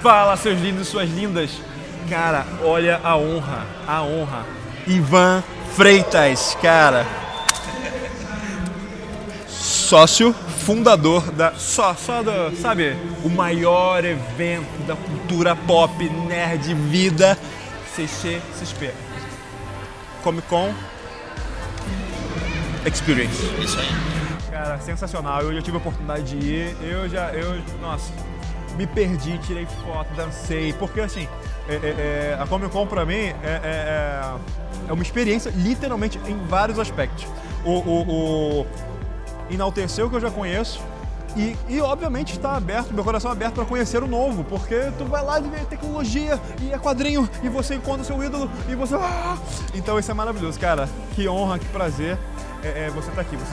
Fala, seus lindos e suas lindas. Cara, olha a honra, a honra. Ivan Freitas, cara. Sócio fundador da... sabe? O maior evento da cultura pop, nerd, vida, CCXP. Comic Con Experience. Isso aí. Cara, sensacional. Eu já tive a oportunidade de ir. Nossa... Me perdi, tirei foto, dancei, porque assim, a Comic Con pra mim é uma experiência literalmente em vários aspectos. Enaltecer o que eu já conheço e obviamente está aberto, meu coração aberto para conhecer o novo, porque tu vai lá e vê tecnologia e é quadrinho e você encontra seu ídolo e você... Então isso é maravilhoso, cara, que honra, que prazer você tá aqui. Você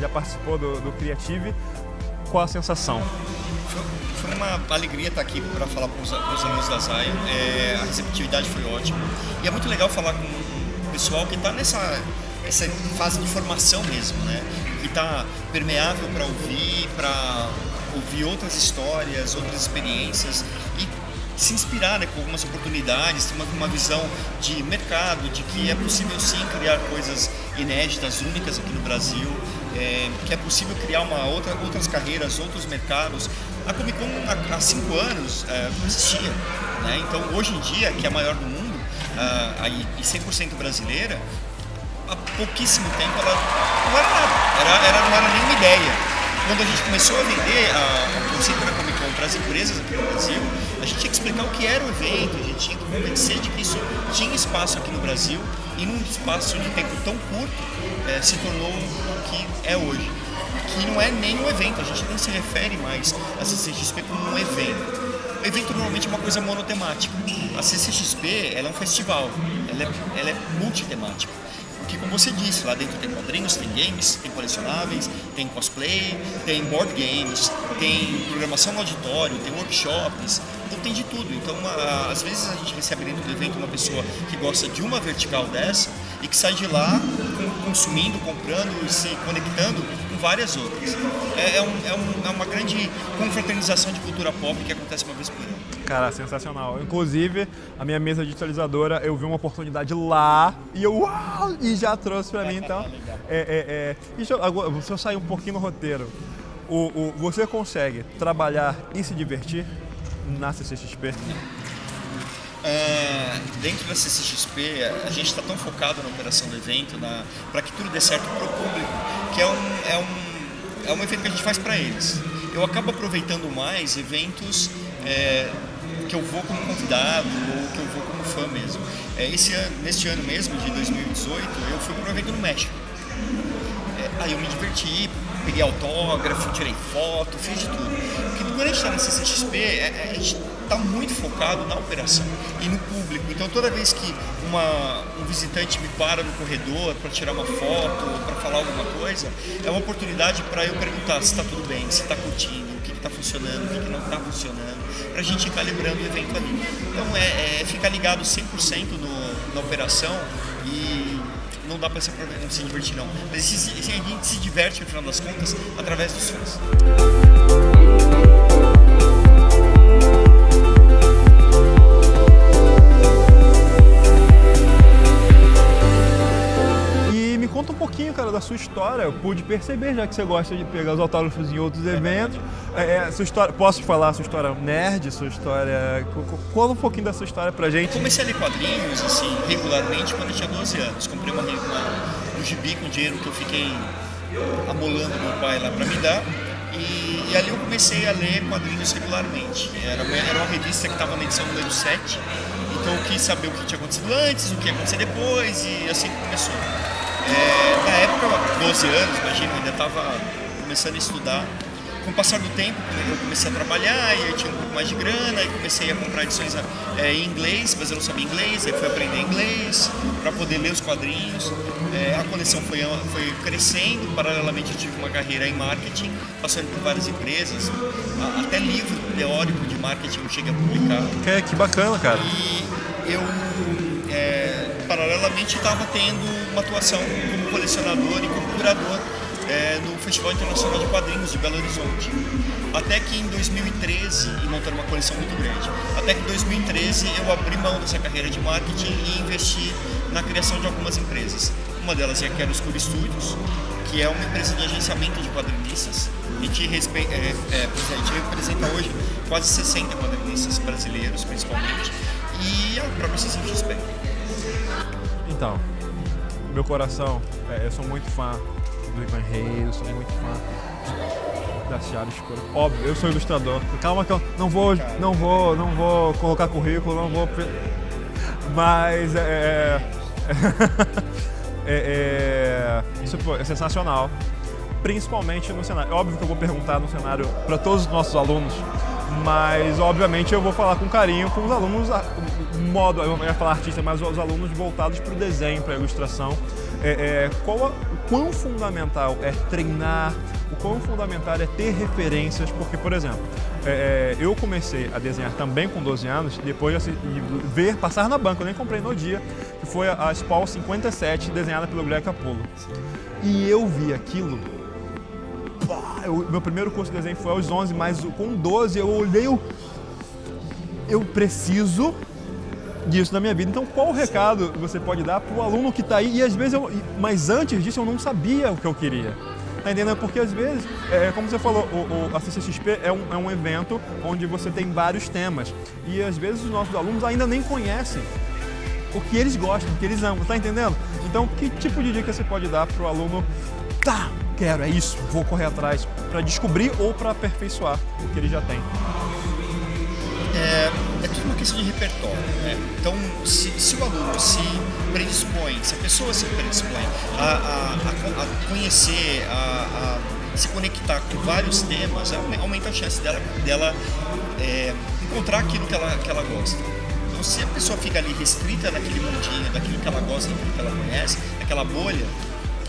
já participou do Creative, qual a sensação? Foi uma alegria estar aqui para falar com os alunos da ZION, a receptividade foi ótima e é muito legal falar com o pessoal que está nessa fase de formação mesmo, né? Que está permeável para ouvir outras histórias, outras experiências e se inspirar, né, com algumas oportunidades, uma visão de mercado, de que é possível sim criar coisas inéditas, únicas aqui no Brasil, que é possível criar outras carreiras, outros mercados. A Comic Con há 5 anos não existia, né? Então hoje em dia, que é a maior do mundo e 100% brasileira, há pouquíssimo tempo ela não era nada, não era nenhuma ideia. Quando a gente começou a vender o conceito da Comic Con para as empresas aqui no Brasil, a gente tinha que explicar o que era o evento, a gente tinha que convencer de que isso tinha espaço aqui no Brasil e num espaço de tempo tão curto se tornou o que é hoje. Que não é nem um evento, a gente nem se refere mais à CCXP como um evento. O evento normalmente é uma coisa monotemática. A CCXP ela é um festival, ela é multitemática. Porque, como você disse, lá dentro tem quadrinhos, tem games, tem colecionáveis, tem cosplay, tem board games, tem programação no auditório, tem workshops, então tem de tudo. Então, às vezes a gente recebe dentro do evento uma pessoa que gosta de uma vertical dessa e que sai de lá consumindo, comprando e se conectando com várias outras. É uma grande confraternização de cultura pop que acontece uma vez por ano. Cara, sensacional. Inclusive, a minha mesa digitalizadora, eu vi uma oportunidade lá e eu uau, e já trouxe pra mim, então. Deixa eu sair um pouquinho no roteiro. Você consegue trabalhar e se divertir na CCXP? Dentro da CCXP, a gente está tão focado na operação do evento, para que tudo dê certo para o público, que é um evento que a gente faz para eles. Eu acabo aproveitando mais eventos que eu vou como convidado ou que eu vou como fã mesmo. Neste ano mesmo, de 2018, eu fui para um evento no México. Aí eu me diverti, peguei autógrafo, tirei foto, fiz de tudo. Porque quando a gente está na CCXP, a gente está muito focado na operação e no público. Então toda vez que um visitante me para no corredor para tirar uma foto ou para falar alguma coisa, é uma oportunidade para eu perguntar se está tudo bem, se está curtindo, o que está funcionando, o que não está funcionando, para a gente ir calibrando o evento ali. Então ficar ligado 100% na operação e não dá para se divertir não. Mas a gente se diverte, no final das contas, através dos fãs. E me conta um pouquinho, cara, da sua história. Eu pude perceber, já que você gosta de pegar os autógrafos em outros eventos. Sua história, posso falar sua história nerd, sua história... Conta um pouquinho da sua história pra gente. Eu comecei a ler quadrinhos, assim, regularmente quando eu tinha 12 anos. Comprei um gibi com dinheiro que eu fiquei amolando meu pai lá pra me dar. E ali eu comecei a ler quadrinhos regularmente. Era uma revista que estava na edição número 7. Então eu quis saber o que tinha acontecido antes, o que ia acontecer depois, e assim começou. Na época, 12 anos, imagina, eu ainda estava começando a estudar. Com o passar do tempo, eu comecei a trabalhar e eu tinha um pouco mais de grana e comecei a comprar edições em inglês, mas eu não sabia inglês, aí fui aprender inglês para poder ler os quadrinhos. A coleção foi crescendo, paralelamente eu tive uma carreira em marketing, passando por várias empresas, até livro teórico de marketing eu cheguei a publicar. Que bacana, cara! E eu, paralelo paralelamente estava tendo uma atuação como colecionador e como curador no Festival Internacional de Quadrinhos de Belo Horizonte. Até que em 2013, e montando uma coleção muito grande, até que em 2013 eu abri mão dessa carreira de marketing e investi na criação de algumas empresas. Uma delas é a Chiaroscuro Studios, que é uma empresa de agenciamento de quadrinistas e que representa hoje quase 60 quadrinistas brasileiros, principalmente, e a própria CCXP. Então, meu coração, eu sou muito fã do Ivan Freitas, eu sou muito fã da Chiaroscuro. Óbvio, eu sou ilustrador. Calma que eu não vou colocar currículo, não vou... Mas isso é sensacional, principalmente no cenário. Óbvio que eu vou perguntar no cenário para todos os nossos alunos, mas obviamente eu vou falar com carinho com os alunos, eu ia falar artista, mas os alunos voltados para o desenho, para a ilustração. O quão fundamental é treinar, o quão fundamental é ter referências, porque, por exemplo, eu comecei a desenhar também com 12 anos, depois de ver passar na banca, eu nem comprei no dia, que foi a Spawn 57, desenhada pelo Greg Capullo. E eu vi aquilo, meu primeiro curso de desenho foi aos 11, mas com 12 eu olhei, eu preciso disso na minha vida. Então, qual o recado você pode dar para o aluno que está aí? E às vezes mas antes disso eu não sabia o que eu queria. Tá entendendo? Porque às vezes, como você falou, a CCXP é um evento onde você tem vários temas. E às vezes os nossos alunos ainda nem conhecem o que eles gostam, o que eles amam. Tá entendendo? Então, que tipo de dica você pode dar para o aluno? Tá, quero, é isso, vou correr atrás para descobrir ou para aperfeiçoar o que ele já tem. É tudo uma questão de repertório, né? Então, se o aluno se predispõe, se a pessoa se predispõe a conhecer, a se conectar com vários temas, aumenta a chance dela encontrar aquilo que ela gosta. Então, se a pessoa fica ali restrita naquele mundinho, daquilo que ela gosta, daquilo que ela conhece, daquela bolha,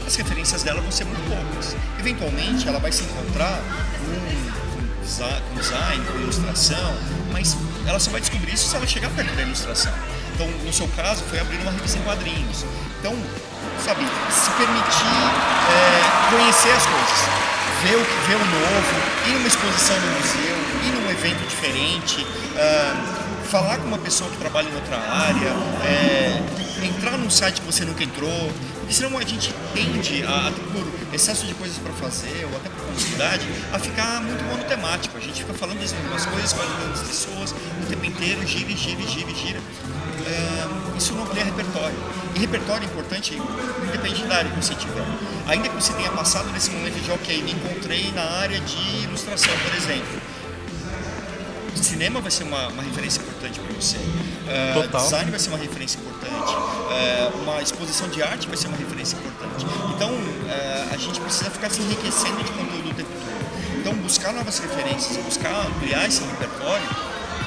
as referências dela vão ser muito poucas. Eventualmente, ela vai se encontrar com design, com ilustração, mas ela só vai descobrir isso se ela chegar perto da ilustração. Então, no seu caso, foi abrir uma revista em quadrinhos. Então, sabe, se permitir conhecer as coisas, ver o novo, ir numa exposição no museu, ir num evento diferente, falar com uma pessoa que trabalha em outra área, entrar num site que você nunca entrou, porque senão a gente tende, por excesso de coisas para fazer ou até por comodidade, a ficar muito monotemático. A gente fica falando das mesmas coisas, falando das pessoas o tempo inteiro, gira. Isso não cria repertório. E repertório é importante, independente da área que você tiver. Ainda que você tenha passado nesse momento de, ok, me encontrei na área de ilustração, por exemplo. O cinema vai ser uma referência importante para você, design vai ser uma referência importante, uma exposição de arte vai ser uma referência importante. Então, a gente precisa ficar se enriquecendo de conteúdo o tempo todo. Então, buscar novas referências, buscar ampliar esse repertório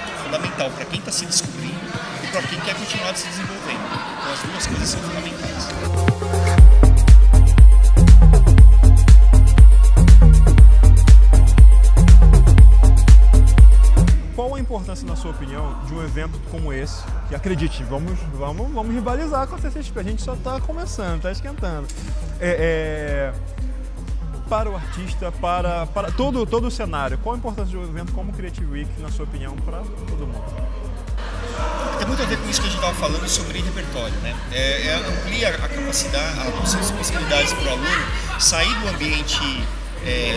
é fundamental para quem está se descobrindo e para quem quer continuar se desenvolvendo. Então, as duas coisas são fundamentais. Qual a importância, na sua opinião, de um evento como esse? Que, acredite, vamos rivalizar com a CCXP, a gente só está começando, está esquentando. Para o artista, para todo o cenário, qual a importância de um evento como o Creative Week, na sua opinião, para todo mundo? Tem muito a ver com isso que a gente estava falando sobre repertório, né? Amplia a capacidade, as possibilidades para o aluno sair do ambiente de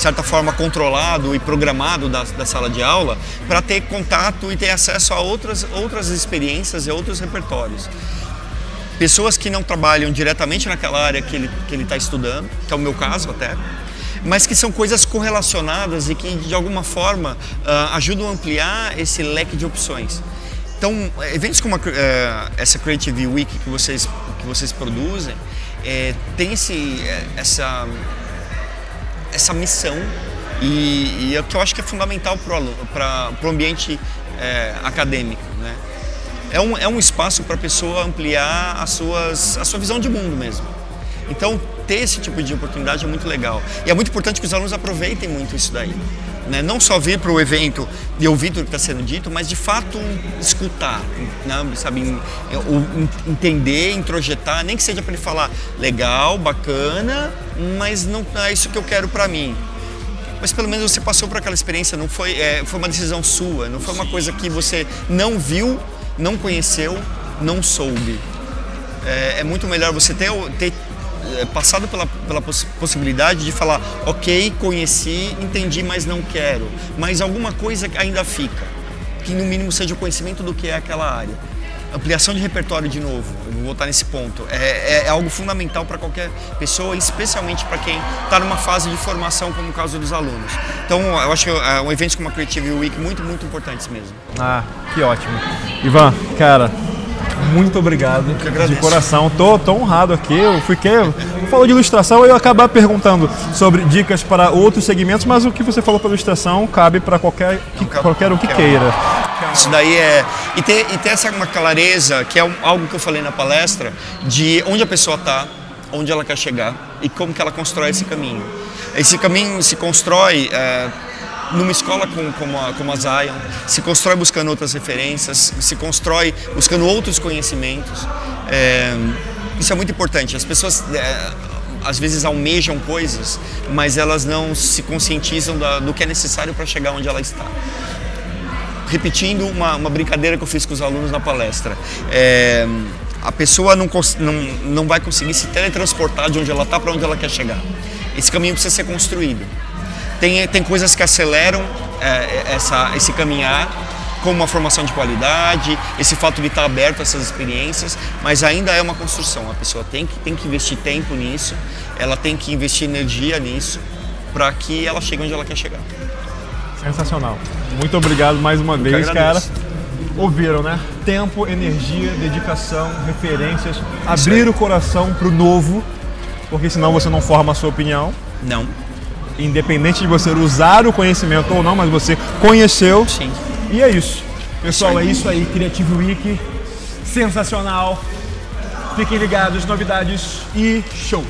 certa forma controlado e programado da sala de aula, para ter contato e ter acesso a outras experiências e outros repertórios. Pessoas que não trabalham diretamente naquela área que ele está estudando, que é o meu caso até, mas que são coisas correlacionadas e que de alguma forma ajudam a ampliar esse leque de opções. Então, eventos como essa Creative Week que vocês produzem, tem essa missão e é o que eu acho que é fundamental para o ambiente acadêmico, né? É um espaço para a pessoa ampliar a sua visão de mundo mesmo. Então, ter esse tipo de oportunidade é muito legal. E é muito importante que os alunos aproveitem muito isso daí. né? Não só vir para o evento e ouvir tudo que está sendo dito, mas de fato escutar, né? Sabe, entender, introjetar, nem que seja para ele falar legal, bacana, mas não é isso que eu quero para mim. Mas pelo menos você passou por aquela experiência, não foi, foi uma decisão sua, não foi uma coisa que você não viu, não conheceu, não soube. É muito melhor você ter passado pela possibilidade de falar, ok, conheci, entendi, mas não quero. Mas alguma coisa ainda fica, que no mínimo seja o conhecimento do que é aquela área. Ampliação de repertório de novo, eu vou voltar nesse ponto, é algo fundamental para qualquer pessoa, especialmente para quem está numa fase de formação, como o caso dos alunos. Então, eu acho que um evento como a Creative Week muito, muito importante mesmo. Ah, que ótimo. Ivan, cara, muito obrigado, de coração, tô honrado aqui, eu falo de ilustração e eu ia acabar perguntando sobre dicas para outros segmentos, mas o que você falou para ilustração cabe para qualquer um que queira. Isso daí é... E ter essa uma clareza, que é algo que eu falei na palestra, de onde a pessoa está, onde ela quer chegar e como que ela constrói esse caminho. Esse caminho se constrói... numa escola como a Zion, se constrói buscando outras referências, se constrói buscando outros conhecimentos. Isso é muito importante. As pessoas às vezes almejam coisas, mas elas não se conscientizam do que é necessário para chegar onde ela está. Repetindo uma brincadeira que eu fiz com os alunos na palestra. A pessoa não vai conseguir se teletransportar de onde ela está para onde ela quer chegar. Esse caminho precisa ser construído. Tem coisas que aceleram esse caminhar, como a formação de qualidade, esse fato de estar aberto a essas experiências, mas ainda é uma construção. A pessoa tem que investir tempo nisso, ela tem que investir energia nisso, para que ela chegue onde ela quer chegar. Sensacional. Muito obrigado mais uma vez, cara. Ouviram, né? Tempo, energia, dedicação, referências, abrir o coração para o novo, porque senão você não forma a sua opinião. Não. Independente de você usar o conhecimento ou não, mas você conheceu. Sim. E é isso. Pessoal, é isso aí. Creative Week, sensacional. Fiquem ligados, novidades e show!